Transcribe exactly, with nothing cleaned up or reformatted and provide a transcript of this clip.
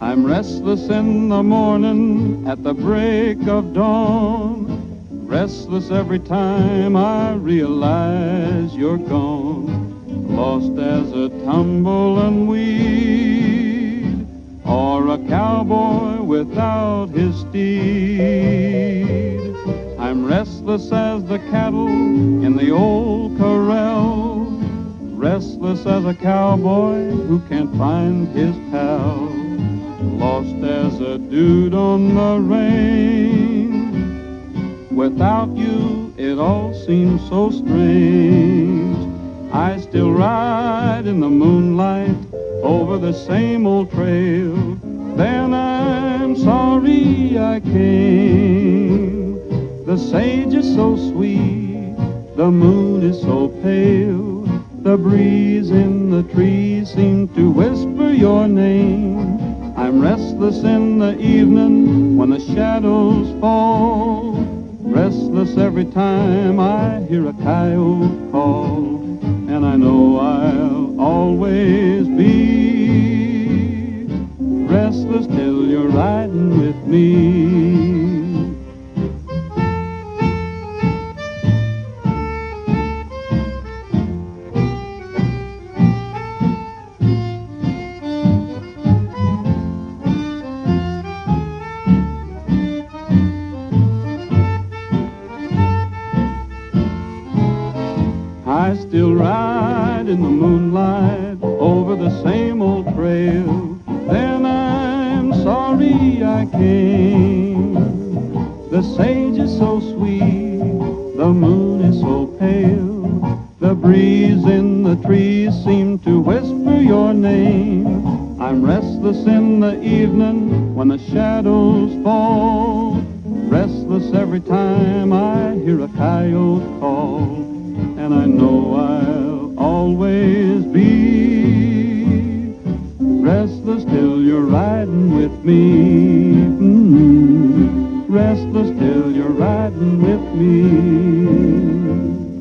I'm restless in the morning at the break of dawn, restless every time I realize you're gone, lost as a tumbling weed or a cowboy without his steed. I'm restless as the cattle in the old corral, restless as a cowboy who can't find his pal, lost as a dude on the range. Without you it all seems so strange. I still ride in the moonlight over the same old trail. Then I'm sorry I came. The sage is so sweet, the moon is so pale, the breeze in the trees seems to whisper your name. I'm restless in the evening when the shadows fall, restless every time I hear a coyote call, and I know I'll always be restless till you're riding with me. I still ride in the moonlight over the same old trail. Then I'm sorry I came. The sage is so sweet, the moon is so pale, the breeze in the trees seems to whisper your name. I'm restless in the evening when the shadows fall, restless every time I hear a coyote call, and I know I'll always be restless till you're riding with me. Mm-hmm. Restless till you're riding with me.